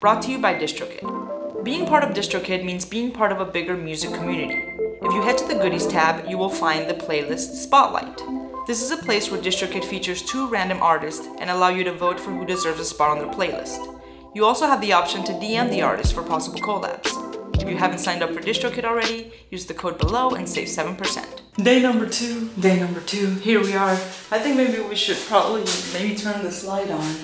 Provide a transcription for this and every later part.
Brought to you by DistroKid. Being part of DistroKid means being part of a bigger music community. If you head to the Goodies tab, you will find the playlist Spotlight. This is a place where DistroKid features two random artists and allow you to vote for who deserves a spot on their playlist. You also have the option to DM the artist for possible collabs. If you haven't signed up for DistroKid already, use the code below and save 7%. Day number two, here we are. I think maybe we should probably turn this light on.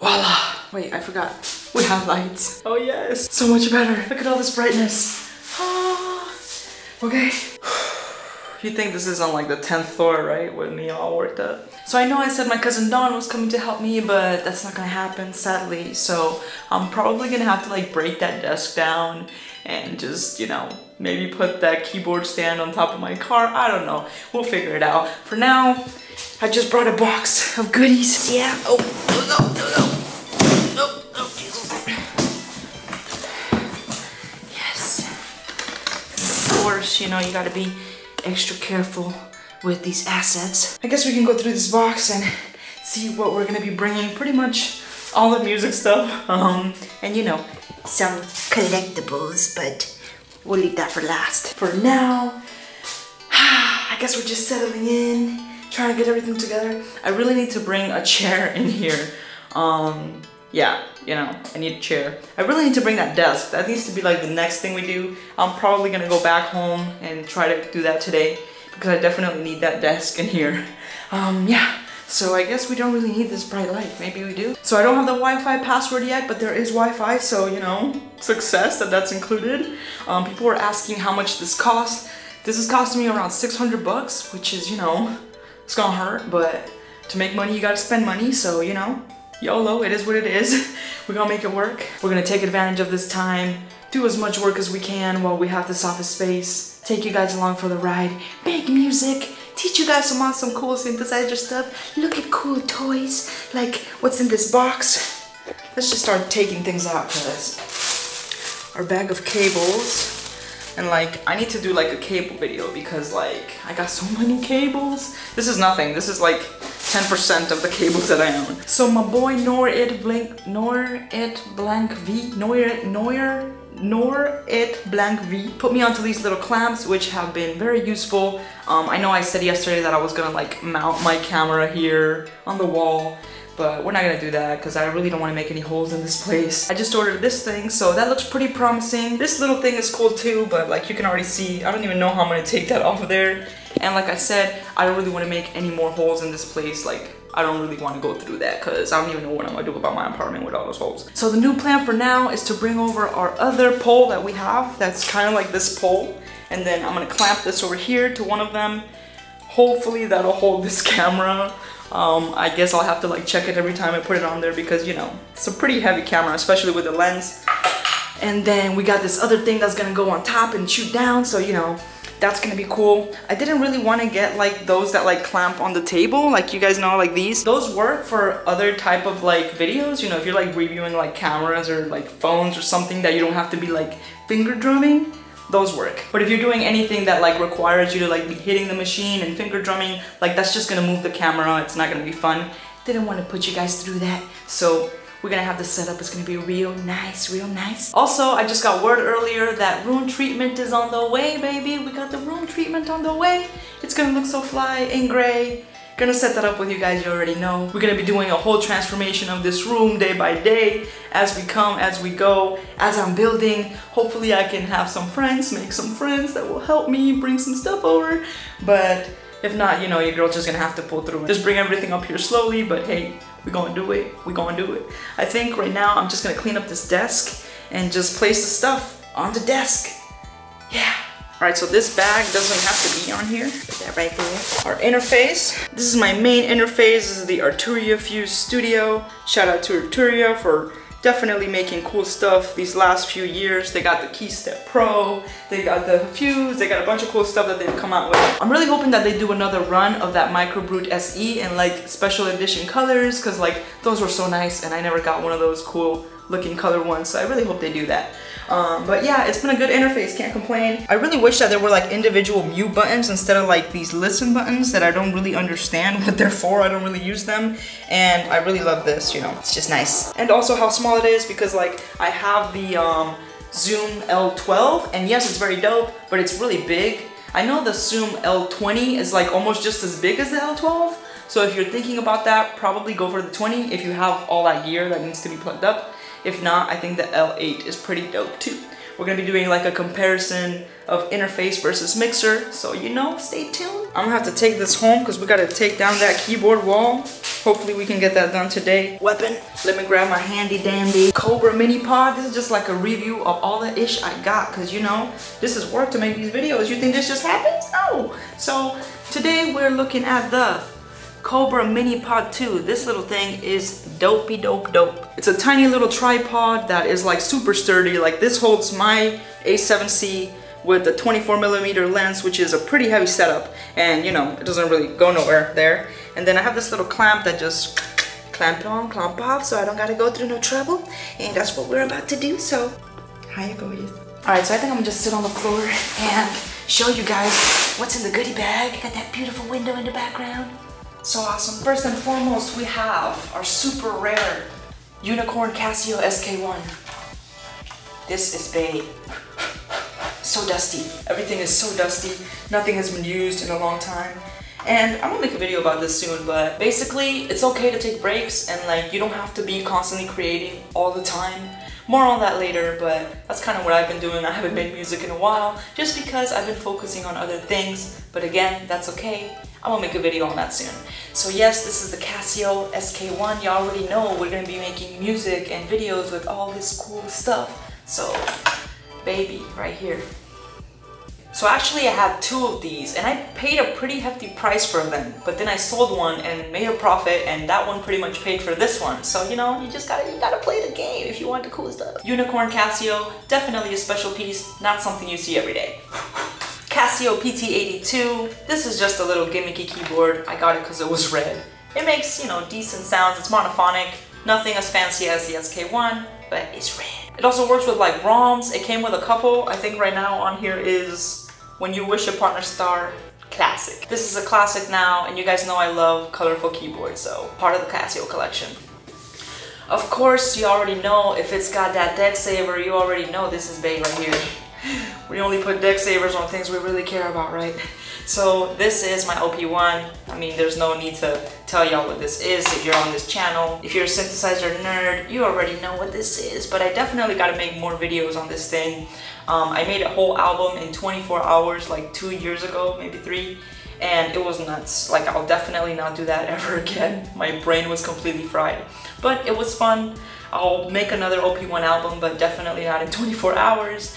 Voila! Wait, I forgot. We have lights. Oh yes! So much better. Look at all this brightness. Ah, okay. You think this is on like the 10th floor, right? With me all worked up. So I know I said my cousin Dawn was coming to help me, but that's not gonna happen, sadly. So I'm probably gonna have to like break that desk down and just, you know, maybe put that keyboard stand on top of my car. I don't know. We'll figure it out. For now, I just brought a box of goodies. Yeah. Oh, no. Yes. And of course, you know, you gotta be extra careful with these assets. I guess we can go through this box and see what we're gonna be bringing. Pretty much all the music stuff, and you know, some collectibles, but we'll leave that for last. For now, I guess we're just settling in, trying to get everything together. I really need to bring a chair in here. Yeah, you know, I need a chair. I really need to bring that desk. That needs to be like the next thing we do. I'm probably gonna go back home and try to do that today because I definitely need that desk in here. Yeah, so I guess we don't really need this bright light. Maybe we do. So I don't have the Wi-Fi password yet, but there is Wi-Fi, so you know, success that that's included. People were asking how much this cost. This is costing me around 600 bucks, which is, you know, it's gonna hurt, but to make money, you gotta spend money, so you know. YOLO, it is what it is. We're gonna make it work. We're gonna take advantage of this time, do as much work as we can while we have this office space, take you guys along for the ride, make music, teach you guys some awesome cool synthesizer stuff, look at cool toys, like what's in this box. Let's just start taking things out because our bag of cables, and like, I need to do like a cable video because like, I got so many cables. This is nothing, this is like 10% of the cables that I own. So my boy Norit Blank V put me onto these little clamps, which have been very useful. I know I said yesterday that I was gonna like mount my camera here on the wall, but we're not gonna do that because I really don't want to make any holes in this place. I just ordered this thing, so that looks pretty promising. This little thing is cool too, but like you can already see, I don't even know how I'm gonna take that off of there. And like I said, I don't really want to make any more holes in this place. Like, I don't really want to go through that because I don't even know what I'm gonna do about my apartment with all those holes. So the new plan for now is to bring over our other pole that we have, that's kind of like this pole, and then I'm gonna clamp this over here to one of them. Hopefully that'll hold this camera. I guess I'll have to like check it every time I put it on there because, you know, it's a pretty heavy camera, especially with the lens. And then we got this other thing that's gonna go on top and shoot down, so you know, that's gonna be cool. I didn't really want to get like those that like clamp on the table, like you guys know, like these. Those work for other type of like videos, you know, if you're like reviewing like cameras or like phones or something that you don't have to be like finger drumming. Those work. But if you're doing anything that like requires you to like be hitting the machine and finger drumming, like that's just gonna move the camera, it's not gonna be fun. Didn't want to put you guys through that, so we're gonna have this set up. It's gonna be real nice, real nice. Also, I just got word earlier that room treatment is on the way, baby. We got the room treatment on the way. It's gonna look so fly and gray. Gonna set that up with you guys, you already know. We're gonna be doing a whole transformation of this room day by day, as we come, as we go, as I'm building. Hopefully I can have some friends, make some friends that will help me bring some stuff over, but if not, you know, your girl's just gonna have to pull through and just bring everything up here slowly, but hey, we're gonna do it, we're gonna do it. I think right now I'm just gonna clean up this desk and just place the stuff on the desk. Yeah. Alright, so this bag doesn't have to be on here. Put that right there. Our interface. This is my main interface. This is the Arturia Fuse Studio. Shout out to Arturia for definitely making cool stuff these last few years. They got the Keystep Pro, they got the Fuse, they got a bunch of cool stuff that they've come out with. I'm really hoping that they do another run of that Micro Brute SE and like special edition colors, because like those were so nice and I never got one of those cool looking color ones, so I really hope they do that. But yeah, it's been a good interface, can't complain. I really wish that there were like individual mute buttons instead of like these listen buttons that I don't really understand what they're for. I don't really use them, and I really love this, you know, it's just nice. And also how small it is, because like I have the Zoom L12, and yes, it's very dope, but it's really big. I know the Zoom L20 is like almost just as big as the L12, so if you're thinking about that, probably go for the 20 if you have all that gear that needs to be plugged up. If not, I think the L8 is pretty dope too. We're gonna be doing like a comparison of interface versus mixer, so you know, stay tuned. I'm gonna have to take this home because we gotta take down that keyboard wall. Hopefully we can get that done today. Weapon, let me grab my handy dandy Cobra Mini Pod. This is just like a review of all the ish I got, because you know, this is work to make these videos. You think this just happens? No. So today we're looking at the Cobra Mini Pod 2. This little thing is dopey dope dope. It's a tiny little tripod that is like super sturdy. Like this holds my A7C with a 24mm lens, which is a pretty heavy setup, and you know, it doesn't really go nowhere there. And then I have this little clamp that just clamp it on, clamp off, so I don't gotta go through no trouble, and that's what we're about to do, so how you going? Alright, so I think I'm gonna just sit on the floor and show you guys what's in the goodie bag. Got that beautiful window in the background. So awesome. First and foremost, we have our super rare Unicorn Casio SK-1. This is bae. So dusty. Everything is so dusty. Nothing has been used in a long time. And I'm gonna make a video about this soon, but basically it's okay to take breaks, and like you don't have to be constantly creating all the time. More on that later, but that's kind of what I've been doing. I haven't made music in a while just because I've been focusing on other things, but again, that's okay. I will make a video on that soon. So yes, this is the Casio SK-1. Y'all already know we're gonna be making music and videos with all this cool stuff. So baby, right here. So actually I had two of these, and I paid a pretty hefty price for them, but then I sold one and made a profit, and that one pretty much paid for this one. So you know, you just gotta play the game if you want the cool stuff. Unicorn Casio, definitely a special piece, not something you see every day. Casio PT-82, this is just a little gimmicky keyboard. I got it because it was red. It makes, you know, decent sounds. It's monophonic, nothing as fancy as the SK-1, but it's red. It also works with like ROMs. It came with a couple. I think right now on here is When You Wish Upon a Star, classic. This is a classic now, and you guys know I love colorful keyboards, so part of the Casio collection. Of course, you already know if it's got that deck saver, you already know this is bae right here. We only put deck savers on things we really care about, right? So this is my OP-1. I mean, there's no need to tell y'all what this is if you're on this channel. If you're a synthesizer nerd, you already know what this is, but I definitely gotta make more videos on this thing. I made a whole album in 24 hours like 2 years ago, maybe 3, and it was nuts. Like, I'll definitely not do that ever again. My brain was completely fried, but it was fun. I'll make another OP-1 album, but definitely not in 24 hours.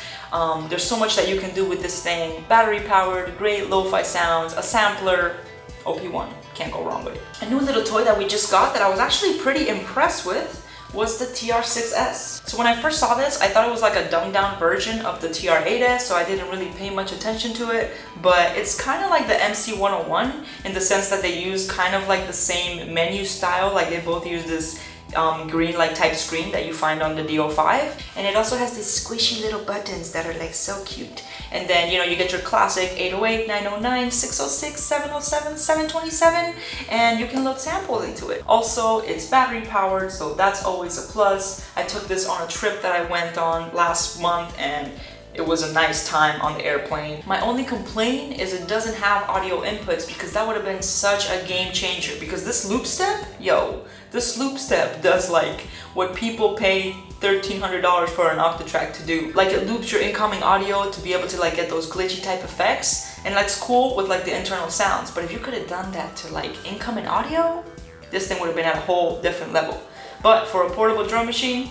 There's so much that you can do with this thing. Battery powered, great lo-fi sounds, a sampler, OP-1. Can't go wrong with it. A new little toy that we just got that I was actually pretty impressed with was the TR6S. So when I first saw this, I thought it was like a dumbed down version of the TR8S, so I didn't really pay much attention to it, but it's kind of like the MC 101 in the sense that they use kind of like the same menu style, like they both use this green like type screen that you find on the DO5, and it also has these squishy little buttons that are like so cute. And then, you know, you get your classic 808, 909, 606, 707, 727, and you can load samples into it. Also, it's battery powered, so that's always a plus. I took this on a trip that I went on last month, and it was a nice time on the airplane. My only complaint is it doesn't have audio inputs, because that would have been such a game changer, because this loop step, yo, this loop step does like what people pay $1,300 for an Octatrack to do. Like, it loops your incoming audio to be able to like get those glitchy type effects, and that's cool with like the internal sounds, but if you could have done that to like incoming audio, this thing would have been at a whole different level. But for a portable drum machine,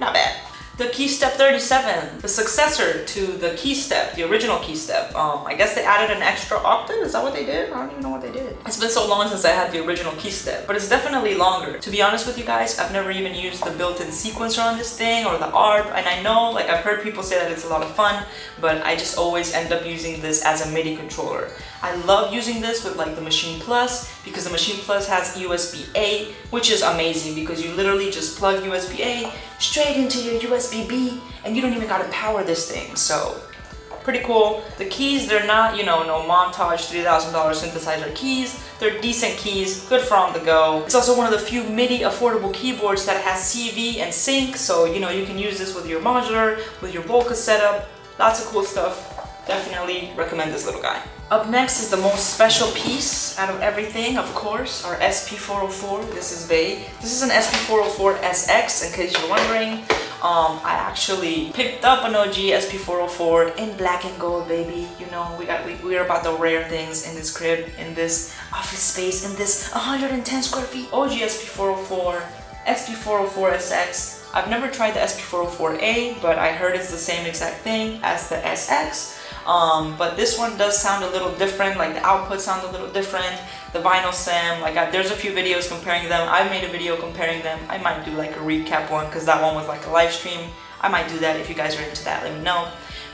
not bad. The Keystep 37, the successor to the Keystep, the original Keystep. I guess they added an extra octave, is that what they did? I don't even know what they did. It's been so long since I had the original Keystep, but it's definitely longer. To be honest with you guys, I've never even used the built-in sequencer on this thing or the ARP, and I know, like, I've heard people say that it's a lot of fun, but I just always end up using this as a MIDI controller. I love using this with like the Machine Plus, because the Machine Plus has USB-A, which is amazing because you literally just plug USB-A straight into your USB-B and you don't even gotta power this thing, so pretty cool. The keys, they're not, you know, no montage $3,000 synthesizer keys. They're decent keys, good from the go. It's also one of the few MIDI affordable keyboards that has CV and sync, so you know, you can use this with your modular, with your Volca setup, lots of cool stuff. Definitely recommend this little guy. Up next is the most special piece out of everything, of course, our SP404. This is an SP404SX, in case you're wondering. I actually picked up an OG SP404 in black and gold, baby. You know, we're about the rare things in this crib, in this office space, in this 110 square feet. OG SP404, SP404SX. I've never tried the SP404A, but I heard it's the same exact thing as the SX. But this one does sound a little different, like the output sounds a little different, the vinyl stem, like there's a few videos comparing them. I made a video comparing them. I might do like a recap one because that one was like a live stream. I might do that if you guys are into that, let me know.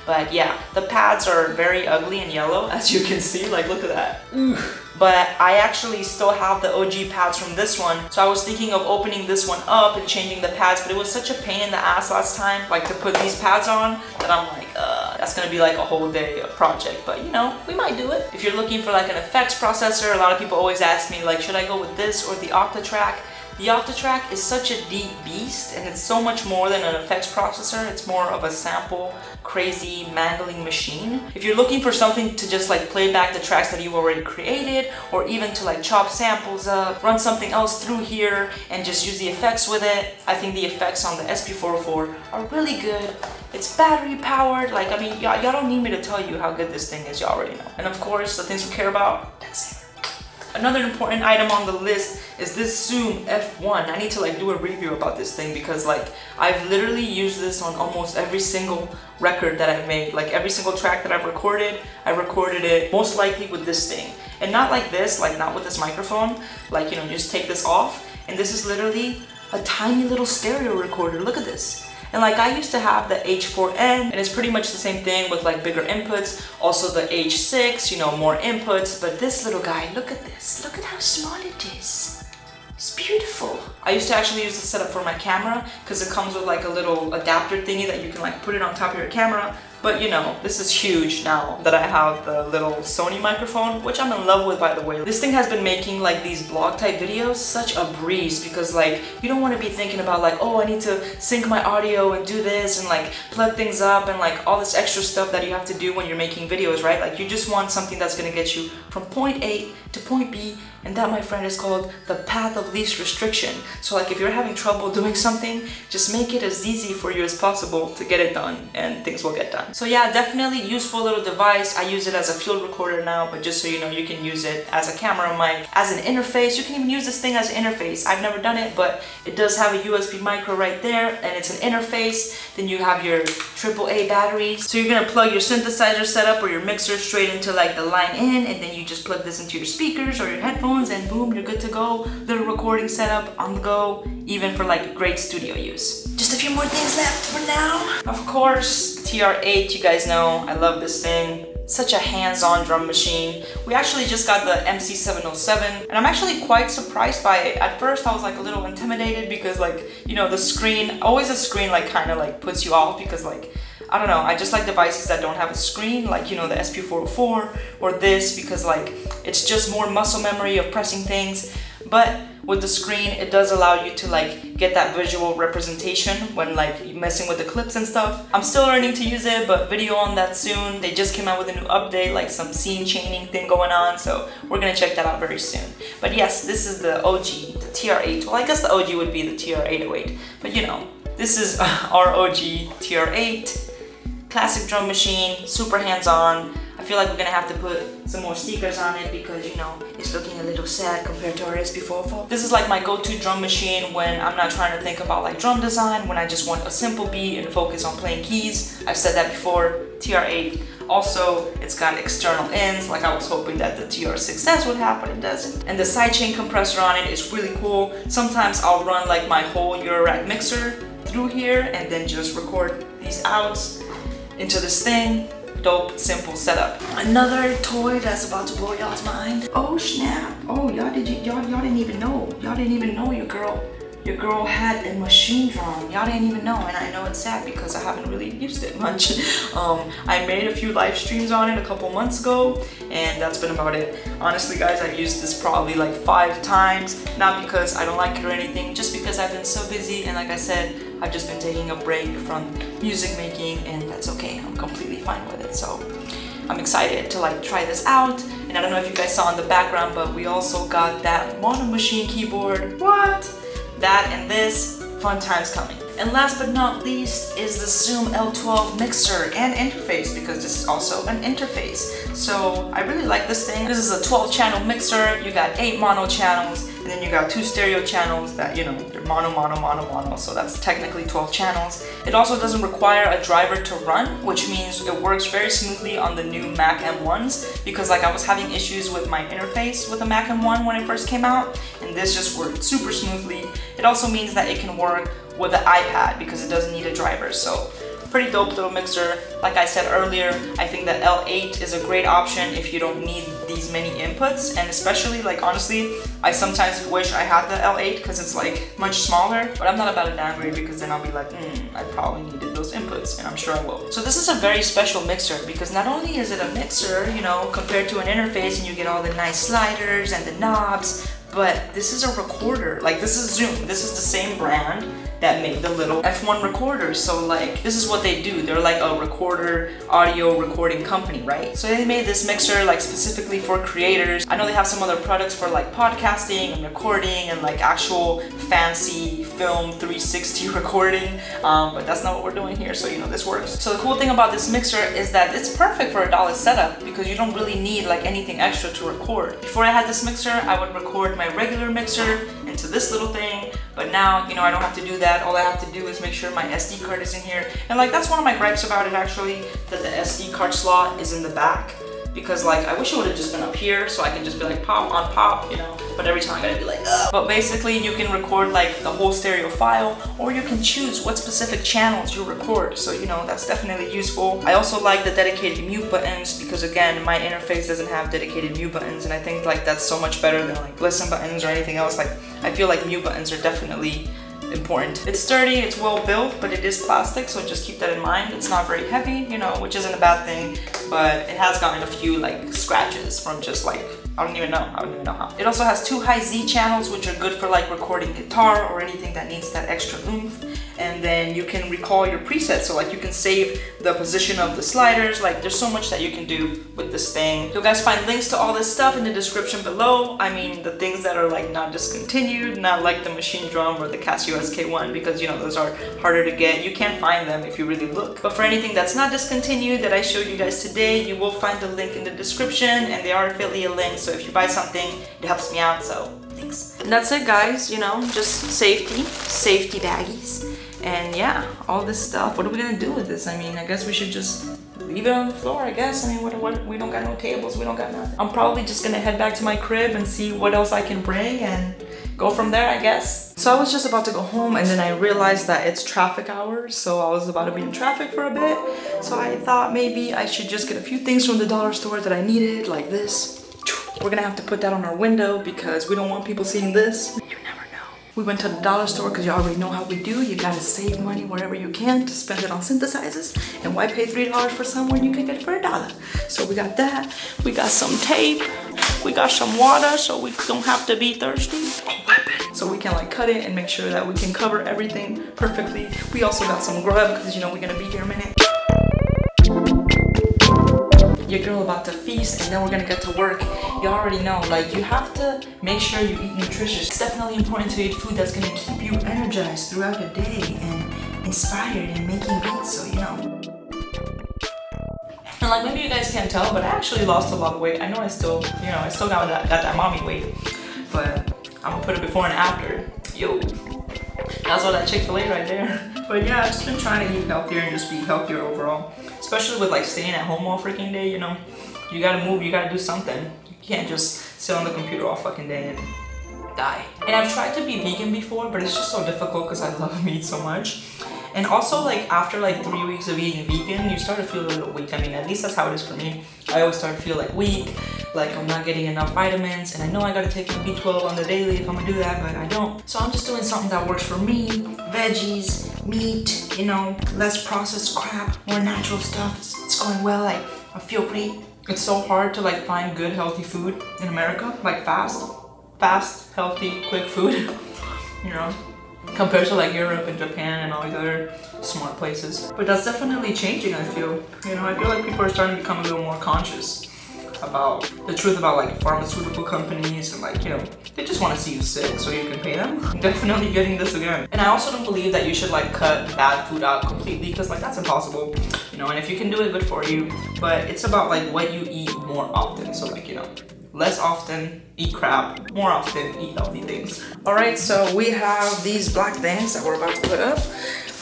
But yeah, the pads are very ugly and yellow, as you can see, like look at that. Ooh. But I actually still have the OG pads from this one, so I was thinking of opening this one up and changing the pads, but it was such a pain in the ass last time, like to put these pads on, that I'm like, that's gonna be like a whole day project, but you know, we might do it. If you're looking for like an effects processor, a lot of people always ask me like, should I go with this or the Octatrack? The Octatrack is such a deep beast, and it's so much more than an effects processor. It's more of a sample, crazy, mandolin machine. If you're looking for something to just like play back the tracks that you already created, or even to like chop samples up, run something else through here, and just use the effects with it, I think the effects on the SP404 are really good. It's battery powered, like I mean, y'all don't need me to tell you how good this thing is, y'all already know. And of course, the things we care about, that's it. Another important item on the list is this Zoom F1. I need to like do a review about this thing because like I've literally used this on almost every single record that I've made. Like every single track that I've recorded, I recorded it most likely with this thing. And not like this, like not with this microphone. Like, you know, just take this off. And this is literally a tiny little stereo recorder. Look at this. And like I used to have the H4N, and it's pretty much the same thing with like bigger inputs. Also the H6, you know, more inputs. But this little guy, look at this. Look at how small it is. It's beautiful. I used to actually use this setup for my camera because it comes with like a little adapter thingy that you can like put it on top of your camera. But you know, this is huge now that I have the little Sony microphone, which I'm in love with, by the way. This thing has been making like these blog type videos such a breeze because like, you don't want to be thinking about like, oh, I need to sync my audio and do this and like plug things up and like all this extra stuff that you have to do when you're making videos, right? Like you just want something that's going to get you from point A to point B. And that, my friend, is called the path of least restriction. So like if you're having trouble doing something, just make it as easy for you as possible to get it done and things will get done. So yeah, definitely useful little device. I use it as a field recorder now, but just so you know, you can use it as a camera mic, as an interface. You can even use this thing as an interface. I've never done it, but it does have a USB micro right there and it's an interface. Then you have your AAA batteries. So you're gonna plug your synthesizer setup or your mixer straight into like the line in, and then you just plug this into your speakers or your headphones, and boom, you're good to go. Little recording setup on the go, even for like great studio use. Just a few more things left for now. Of course, TR8, you guys know, I love this thing. Such a hands-on drum machine. We actually just got the MC707 and I'm actually quite surprised by it. At first I was like a little intimidated because like, you know, the screen, always a screen like kind of like puts you off because like, I don't know, I just like devices that don't have a screen, like, you know, the SP404 or this, because like it's just more muscle memory of pressing things. But with the screen, it does allow you to like get that visual representation when like messing with the clips and stuff. I'm still learning to use it, but video on that soon. They just came out with a new update, like some scene chaining thing going on, so we're gonna check that out very soon. But yes, this is the OG, the TR8. Well, I guess the OG would be the TR808, but you know, this is our OG TR8. Classic drum machine, super hands-on. I feel like we're gonna have to put some more stickers on it because, you know, it's looking a little sad compared to our SP404. This is like my go-to drum machine when I'm not trying to think about like drum design, when I just want a simple beat and focus on playing keys. I've said that before, TR8. Also, it's got external ends, like I was hoping that the TR6S would have, but it doesn't. And the sidechain compressor on it is really cool. Sometimes I'll run like my whole Eurorack mixer through here and then just record these outs into this thing. dope, simple setup. Another toy that's about to blow y'all's mind. Oh snap! Oh y'all didn't even know. Y'all didn't even know your girl had a machine drum. Y'all didn't even know, and I know it's sad because I haven't really used it much. I made a few live streams on it a couple months ago, and that's been about it. Honestly guys, I've used this probably like 5 times, not because I don't like it or anything, just because I've been so busy, and like I said, I've just been taking a break from music making, and that's okay, I'm completely fine with it. So I'm excited to like try this out. And I don't know if you guys saw in the background, but we also got that Monomachine keyboard. What? That and this, fun times coming. And last but not least is the Zoom L12 mixer and interface, because this is also an interface. So I really like this thing. This is a 12-channel mixer. You got 8 mono channels, and then you got 2 stereo channels that, you know, they're mono. So that's technically 12 channels. It also doesn't require a driver to run, which means it works very smoothly on the new Mac M1s, because like I was having issues with my interface with the Mac M1 when it first came out, and this just worked super smoothly. It also means that it can work with the iPad because it doesn't need a driver. So pretty dope little mixer. Like I said earlier, I think that L8 is a great option if you don't need these many inputs, and especially, like, honestly, I sometimes wish I had the L8 because it's like much smaller, but I'm not about to downgrade because then I'll be like, I probably needed those inputs, and I'm sure I will. So this is a very special mixer because not only is it a mixer, you know, compared to an interface and you get all the nice sliders and the knobs, but this is a recorder. Like, this is Zoom. This is the same brand that made the little F1 recorders. So like, this is what they do. They're like a recorder, audio recording company, right? So they made this mixer like specifically for creators. I know they have some other products for like podcasting and recording and like actual fancy film 360 recording, but that's not what we're doing here. So, you know, this works. So the cool thing about this mixer is that it's perfect for a $1 setup because you don't really need like anything extra to record. Before I had this mixer, I would record my regular mixer into this little thing, but now, you know, I don't have to do that. All I have to do is make sure my SD card is in here. And like, that's one of my gripes about it actually, that the SD card slot is in the back, because like, I wish it would have just been up here so I can just be like pop on pop, you know, but every time I gotta be like, ugh. But basically you can record like the whole stereo file, or you can choose what specific channels you record. So, you know, that's definitely useful. I also like the dedicated mute buttons because again, my interface doesn't have dedicated mute buttons, and I think like that's so much better than like listen buttons or anything else. Like, I feel like mute buttons are definitely important. It's sturdy, it's well built, but it is plastic, so just keep that in mind. It's not very heavy, you know, which isn't a bad thing, but it has gotten a few like scratches from just like, I don't even know how. It also has 2 high Z channels, which are good for like recording guitar or anything that needs that extra oomph. And then you can recall your presets, so like you can save the position of the sliders. Like, there's so much that you can do with this thing. You'll guys find links to all this stuff in the description below. I mean, the things that are like not discontinued, not like the Machine Drum or the Casio SK-1, because, you know, those are harder to get. You can't find them if you really look. But for anything that's not discontinued that I showed you guys today, you will find the link in the description, and they are affiliate links, so if you buy something, it helps me out, so thanks. And that's it guys, you know, just safety baggies. And yeah, all this stuff, what are we gonna do with this? I mean, I guess we should just leave it on the floor, I guess. I mean, what, we don't got no tables, we don't got nothing. I'm probably just gonna head back to my crib and see what else I can bring and go from there, I guess. So I was just about to go home, and then I realized that it's traffic hours, so I was about to be in traffic for a bit. So I thought maybe I should just get a few things from the dollar store that I needed, like this. We're gonna have to put that on our window because we don't want people seeing this. We went to the dollar store because you already know how we do. You gotta save money wherever you can to spend it on synthesizers. And why pay $3 for somewhere you can get it for $1? So we got that. We got some tape. We got some water so we don't have to be thirsty. So we can like cut it and make sure that we can cover everything perfectly. We also got some grub because, you know, we're gonna be here in a minute. Your girl about to feast, and then we're gonna get to work. You already know, like, you have to make sure you eat nutritious. It's definitely important to eat food that's gonna keep you energized throughout your day and inspired and making beats, so, you know. And like, maybe you guys can't tell, but I actually lost a lot of weight. I know I still, you know, I still got that mommy weight, but I'm gonna put it before and after. Yo, that's all that Chick-fil-A right there. But yeah, I've just been trying to eat healthier and just be healthier overall. Especially with like staying at home all freaking day, you know, you gotta move, you gotta do something. You can't just sit on the computer all fucking day and die. And I've tried to be vegan before, but it's just so difficult because I love meat so much. And also, like, after like 3 weeks of eating vegan, you start to feel a little weak. I mean, at least that's how it is for me. I always start to feel like weak, like I'm not getting enough vitamins, and I know I gotta take B12 on the daily if I'm gonna do that, but I don't. So I'm just doing something that works for me. Veggies, meat, you know, less processed crap, more natural stuff. It's going well, like, I feel great. It's so hard to like find good healthy food in America, like fast, healthy, quick food, you know, compared to like Europe and Japan and all these other smart places. But that's definitely changing, I feel. You know, I feel like people are starting to become a little more conscious about the truth about like pharmaceutical companies and like, you know, they just want to see you sick so you can pay them. I'm definitely getting this again. And I also don't believe that you should like cut bad food out completely, because like that's impossible, you know, and if you can do it, good for you. But it's about like what you eat more often. So like, you know, less often, eat crap, more often, eat healthy things. All right, so we have these black things that we're about to put up.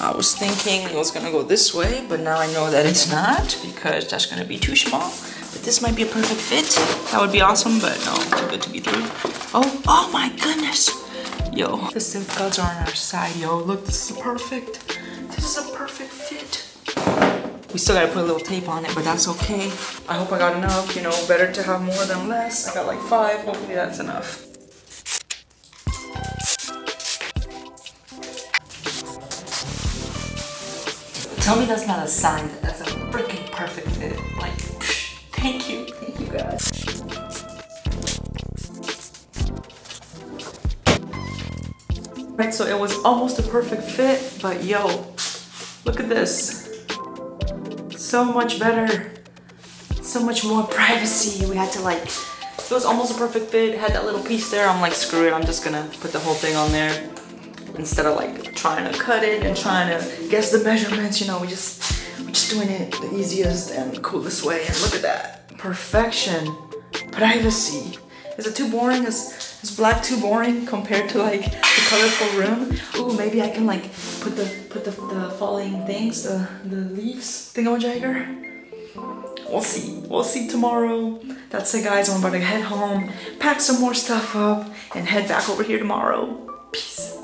I was thinking it was gonna go this way, but now I know that it's not, because that's gonna be too small. But this might be a perfect fit. That would be awesome, but no, too good to be true. Oh my goodness. Yo, the synth guns are on our side, yo. Look, this is a perfect fit. We still gotta put a little tape on it, but that's okay. I hope I got enough, you know, better to have more than less. I got like 5, hopefully that's enough. Tell me that's not a sign that that's a freaking perfect fit. Like, thank you guys. Right, so it was almost a perfect fit, but yo, look at this. So much better, so much more privacy. We had to like, it was almost a perfect fit, had that little piece there. I'm like, screw it, I'm just gonna put the whole thing on there. Instead of like trying to cut it and trying to guess the measurements, you know, we're just doing it the easiest and coolest way. And look at that. Perfection. Privacy. Is it too boring? Is black too boring compared to like the colorful room? Ooh, maybe I can like put the falling things, the leaves thingamajigger. We'll see tomorrow. That's it guys, I'm about to head home, pack some more stuff up, and head back over here tomorrow. Peace.